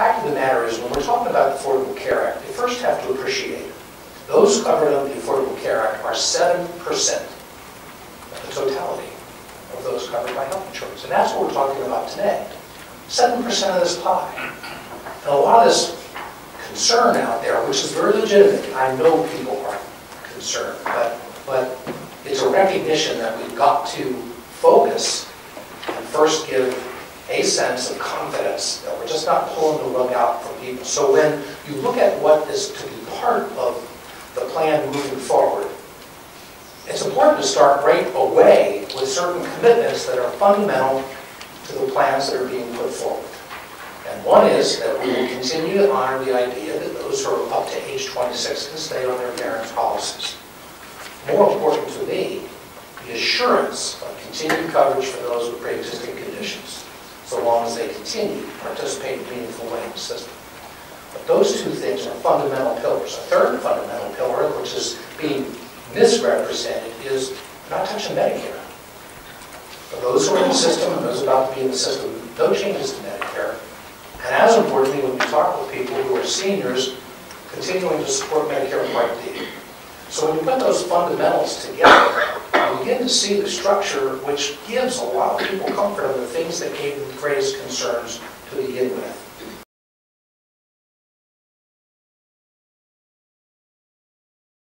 fact of the matter is, when we're talking about the Affordable Care Act, you first have to appreciate it. Those covered under the Affordable Care Act are 7% of the totality of those covered by health insurance. And that's what we're talking about today. 7% of this pie. And a lot of this concern out there, which is very legitimate, I know people are concerned, but it's a recognition that we've got to focus and first give a sense of confidence that we're just not pulling the rug out from people. So when you look at what is to be part of the plan moving forward, it's important to start right away with certain commitments that are fundamental to the plans that are being put forward. And one is that we will continue to honor the idea that those who are up to age 26 can stay on their parents' policies. More important to me, the assurance of continued coverage for those with pre-existing conditions, so long as they continue to participate in a meaningful way in the system. But those two things are fundamental pillars. A third fundamental pillar, which is being misrepresented, is not touching Medicare. For those who are in the system and those about to be in the system, no changes to Medicare. And as importantly, when we talk with people who are seniors, continuing to support Medicare Part D. So when you put those fundamentals together, you begin to see the structure which gives a lot of people comfort on the things that gave them the greatest concerns to begin with.